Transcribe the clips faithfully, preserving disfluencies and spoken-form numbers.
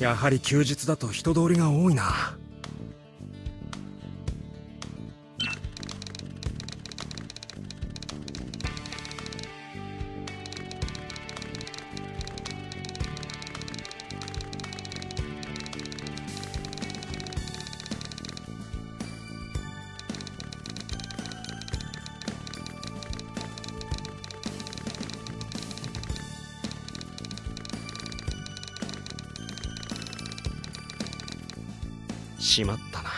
やはり休日だと人通りが多いな。しまったな。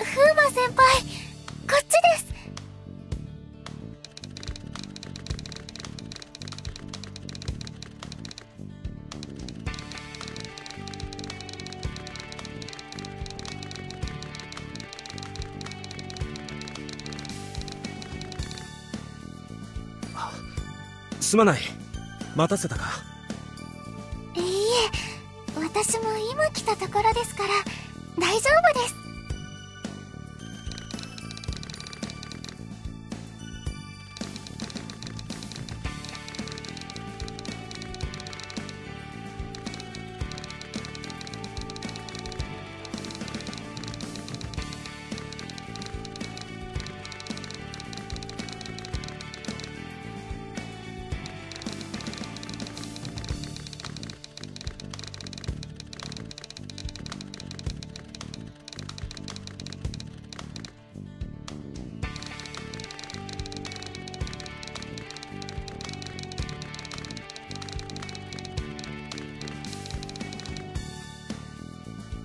風磨先輩、こっちです。すまない、待たせたか。いいえ、私も今来たところですから大丈夫です。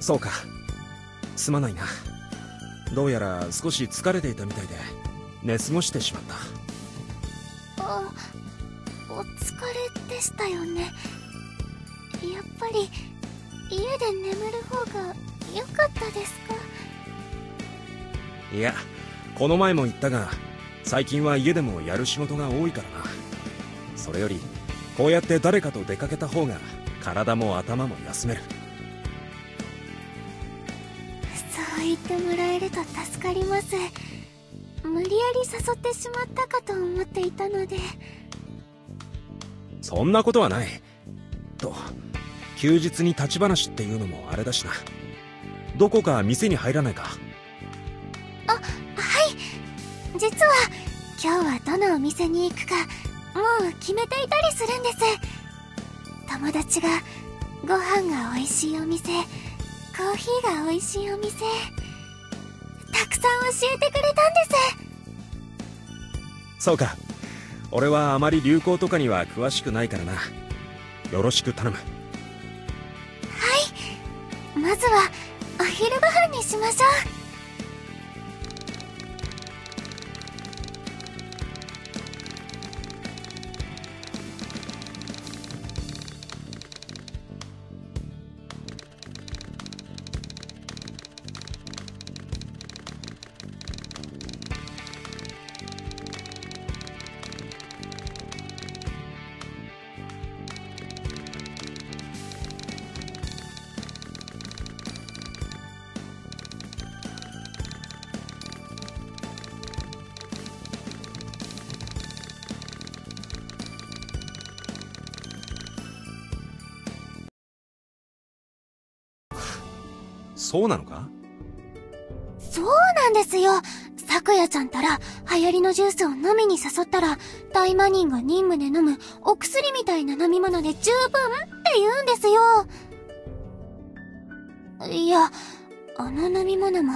そうか、すまないな。どうやら少し疲れていたみたいで寝過ごしてしまった。あ、お疲れでしたよね。やっぱり家で眠る方が良かったですか？いや、この前も言ったが最近は家でもやる仕事が多いからな。それよりこうやって誰かと出かけた方が体も頭も休める。言ってもらえると助かります。無理やり誘ってしまったかと思っていたので。そんなことはないと。休日に立ち話っていうのもあれだしな。どこか店に入らないか？あ、はい。実は今日はどのお店に行くかもう決めていたりするんです。友達がご飯が美味しいお店、コーヒーが美味しいお店たくさん教えてくれたんです。そうか、俺はあまり流行とかには詳しくないからな。よろしく頼む。はい、まずはお昼ご飯にしましょう。そうなのか？そうなんですよ。咲夜ちゃんたら流行りのジュースを飲みに誘ったら、大魔人が任務で飲むお薬みたいな飲み物で十分って言うんですよ。いや、あの飲み物も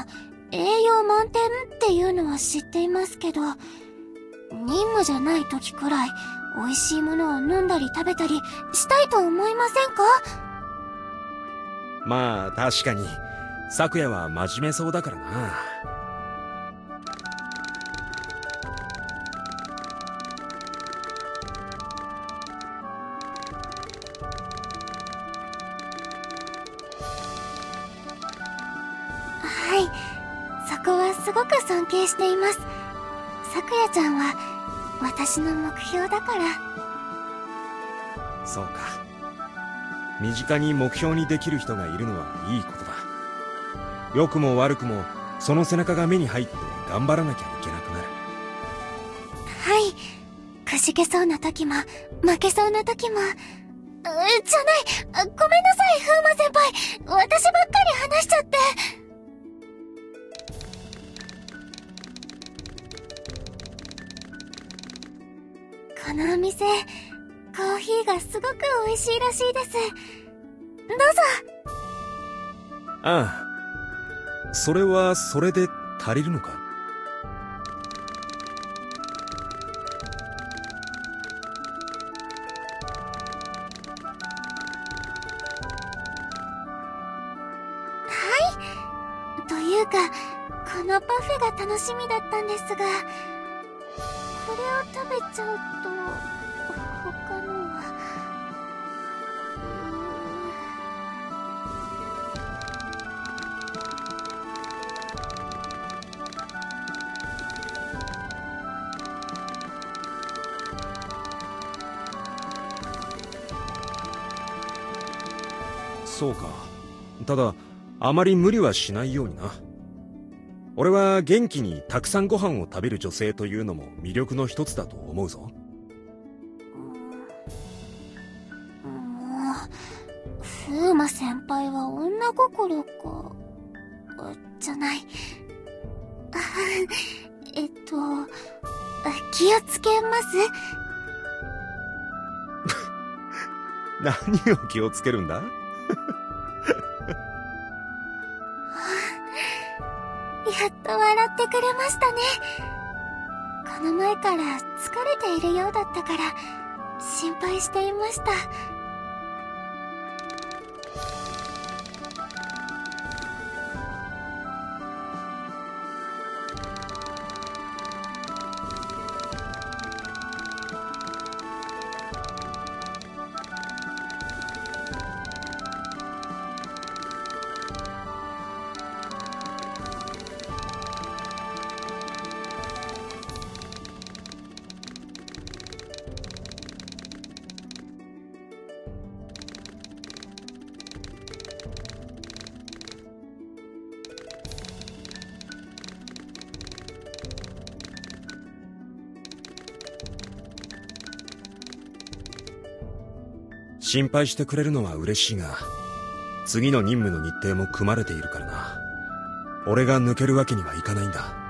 栄養満点っていうのは知っていますけど、任務じゃない時くらい美味しいものを飲んだり食べたりしたいと思いませんか？まあ確かに。昨夜は真面目そうだからな。はい、そこはすごく尊敬しています。咲夜ちゃんは私の目標だから。そうか、身近に目標にできる人がいるのはいいことだ。良くも悪くもその背中が目に入って頑張らなきゃいけなくなる。はい、くじけそうな時も負けそうな時も。じゃない、ごめんなさい風磨先輩、私ばっかり話しちゃって。このお店コーヒーがすごく美味しいらしいです。どうぞ。ああ、それはそれで足りるのか。はい、というかこのパフェが楽しみだったんですが、これを食べちゃうと他のは。そうか、ただあまり無理はしないようにな。俺は元気にたくさんご飯を食べる女性というのも魅力の一つだと思うぞ。風磨先輩は女心か、じゃない。えっと、気をつけます。何を気をつけるんだ？やっと笑ってくれましたね。この前から疲れているようだったから心配していました。心配してくれるのは嬉しいが、次の任務の日程も組まれているからな。俺が抜けるわけにはいかないんだ。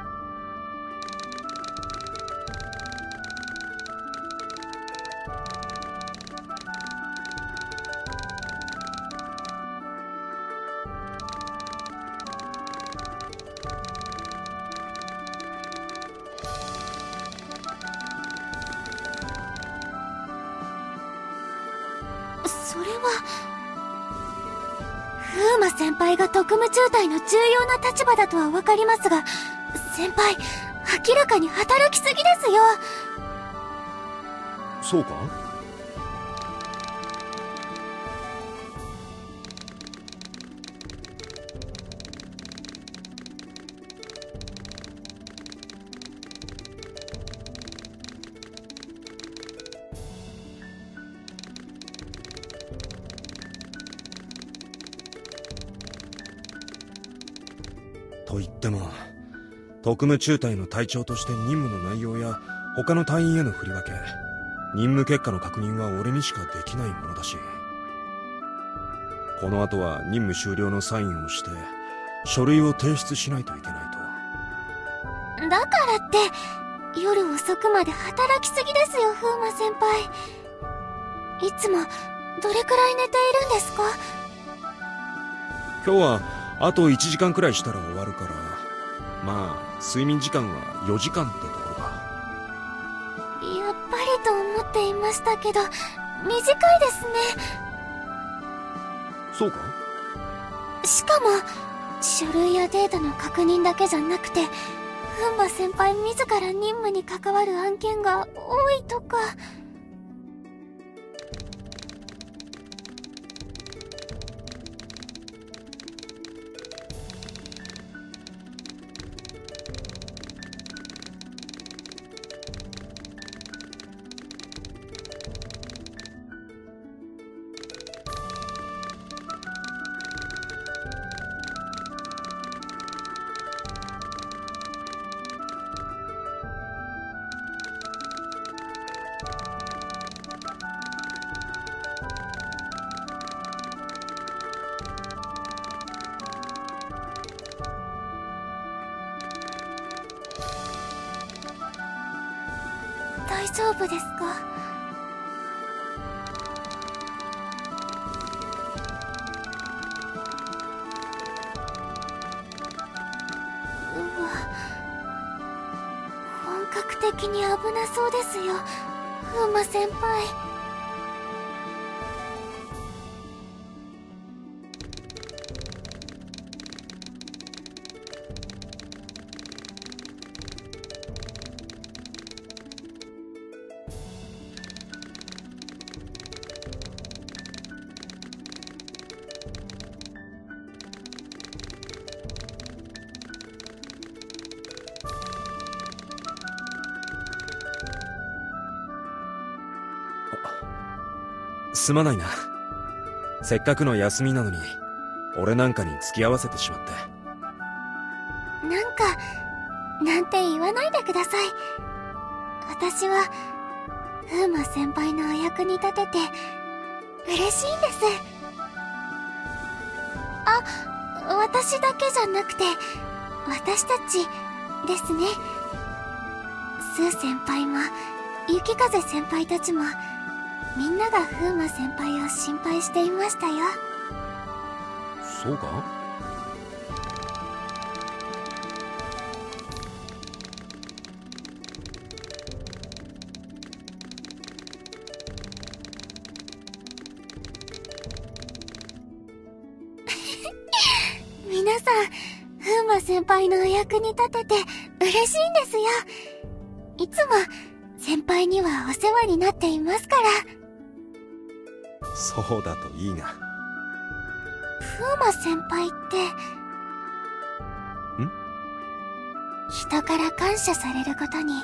それは風磨先輩が特務中隊の重要な立場だとは分かりますが、先輩明らかに働きすぎですよ。そうか？と言っても特務中隊の隊長として任務の内容や他の隊員への振り分け、任務結果の確認は俺にしかできないものだし、この後は任務終了のサインをして書類を提出しないといけないと。だからって夜遅くまで働きすぎですよ風磨先輩。いつもどれくらい寝ているんですか？今日はあといちじかんくらいしたら終わるから、まあ睡眠時間はよじかんってところか。やっぱりと思っていましたけど短いですね。そうか？しかも書類やデータの確認だけじゃなくて風磨先輩自ら任務に関わる案件が多いとか。大丈夫ですか？うわ、本格的に危なそうですよ、風磨先輩。すまないな。せっかくの休みなのに俺なんかに付き合わせてしまって。なんかなんて言わないでください。私は風磨先輩のお役に立てて嬉しいんです。あ、私だけじゃなくて私たちですね。スー先輩も雪風先輩たちもみんなが風磨先輩を心配していましたよ。そうか？皆さん、風磨先輩のお役に立てて嬉しいんですよ。いつも先輩にはお世話になっていますから。そうだといいな。風磨先輩ってん？人から感謝されることに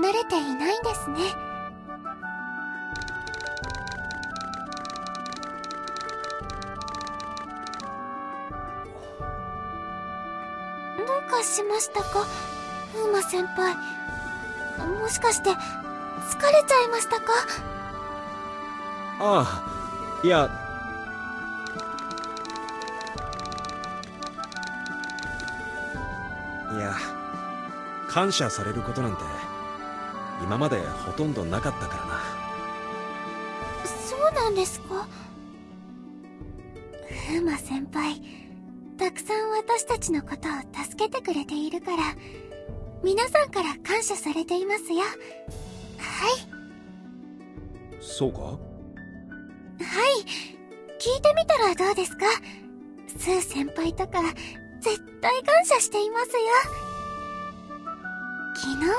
慣れていないんですね。どうかしましたか、風磨先輩。もしかして疲れちゃいましたか？ああ、いや、いや、感謝されることなんて今までほとんどなかったからな。そうなんですか？風磨先輩、たくさん私たちのことを助けてくれているから、皆さんから感謝されていますよ。はい。そうか？はい、聞いてみたらどうですか？スー先輩とか絶対感謝していますよ。昨日も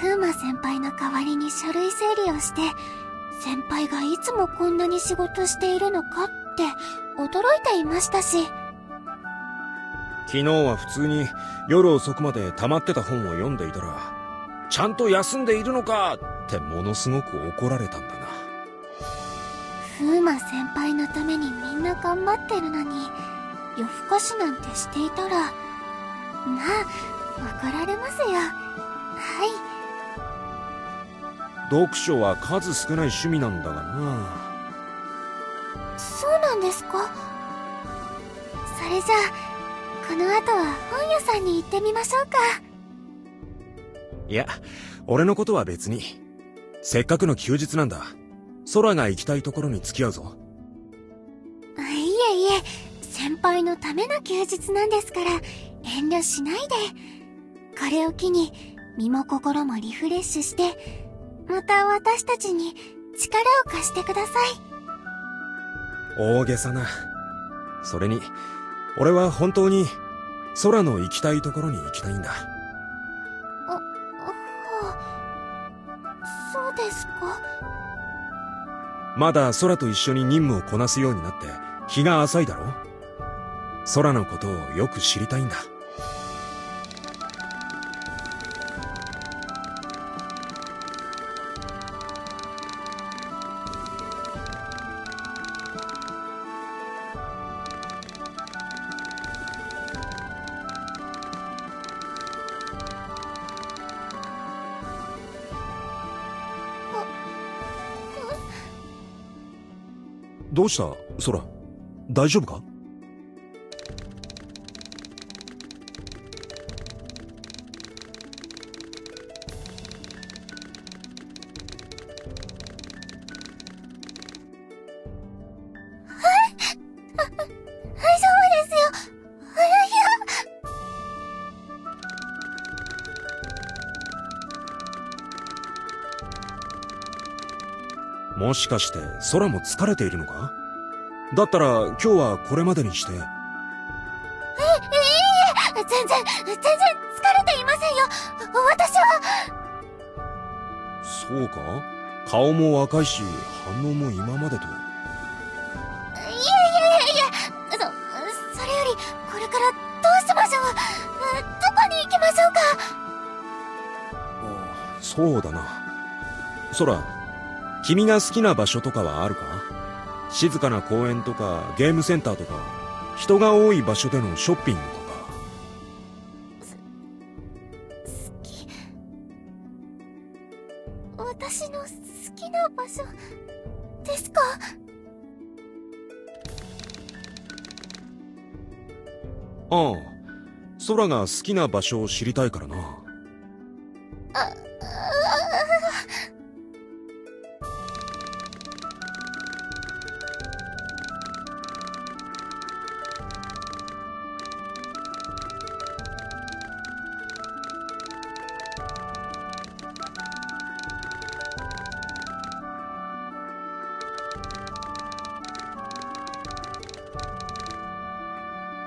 風磨先輩の代わりに書類整理をして、先輩がいつもこんなに仕事しているのかって驚いていましたし、昨日は普通に夜遅くまで溜まってた本を読んでいたら、ちゃんと休んでいるのかってものすごく怒られたんだな。風磨先輩のためにみんな頑張ってるのに夜更かしなんてしていたら、まあ怒られますよ。はい。読書は数少ない趣味なんだがな。そうなんですか？それじゃあこの後は本屋さんに行ってみましょうか。いや、俺のことは別に。せっかくの休日なんだ。空が行きたいところに付き合うぞ。いえいえ、先輩のための休日なんですから遠慮しないで。これを機に身も心もリフレッシュして、また私たちに力を貸してください。大げさな。それに俺は本当に空の行きたいところに行きたいんだ。あ、あ、そうですか？まだ空と一緒に任務をこなすようになって日が浅いだろう。空のことをよく知りたいんだ。どうした空、大丈夫か？もしかして空も疲れているのか？だったら今日はこれまでにして。え、いいえ、全然全然疲れていませんよ。私は。そうか？顔も若いし反応も今までと。いえいえいえいえ、そそれよりこれからどうしましょう？どこに行きましょうか？あ、そうだな。空。君が好きな場所とかはあるか？静かな公園とかゲームセンターとか人が多い場所でのショッピングとか。好き、私の好きな場所ですか？ああ、空が好きな場所を知りたいからな。あ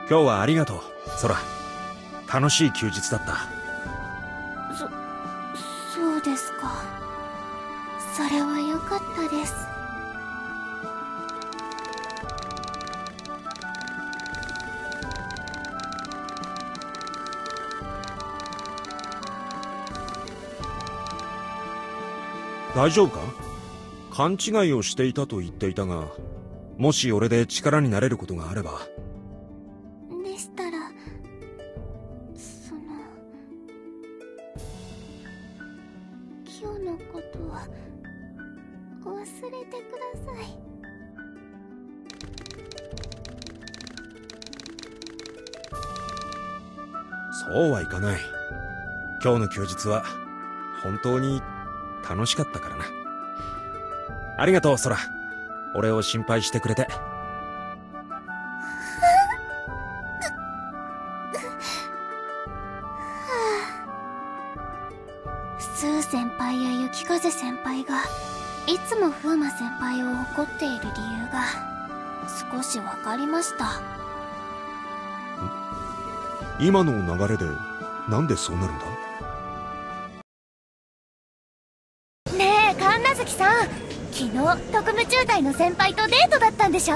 今日はありがとう、空。楽しい休日だった。そ、そうですか。それは良かったです。大丈夫か？勘違いをしていたと言っていたが、もし俺で力になれることがあれば。そうはいかない。今日の休日は本当に楽しかったからな。ありがとう、空。俺を心配してくれて。スー先輩や雪風先輩がいつも風磨先輩を怒っている理由が少しわかりました。今の流れでなんでそうなるんだ？ねえ神奈月さん、昨日特務中隊の先輩とデートだったんでしょ？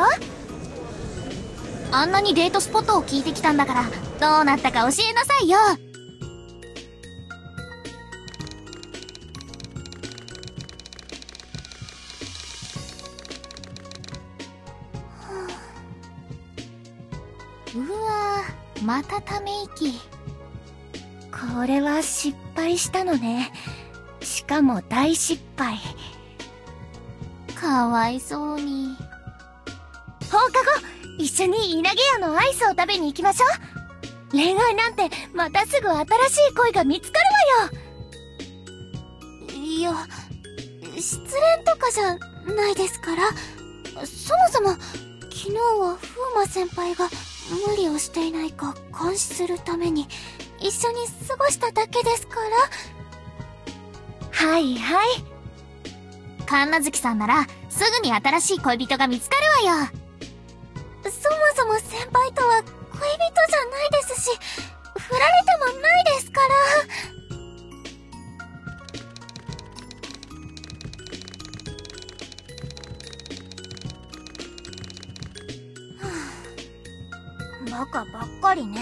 あんなにデートスポットを聞いてきたんだから、どうなったか教えなさいよ。またため息。これは失敗したのね。しかも大失敗。かわいそうに。放課後一緒に稲毛屋のアイスを食べに行きましょう。恋愛なんてまたすぐ新しい恋が見つかるわよ。いや、失恋とかじゃないですから。そもそも昨日は風磨先輩が無理をしていないか監視するために一緒に過ごしただけですから。はいはい、神奈月さんならすぐに新しい恋人が見つかるわよ。そもそも先輩とは恋人じゃないですし、振られてもないですから。バカばっかりね。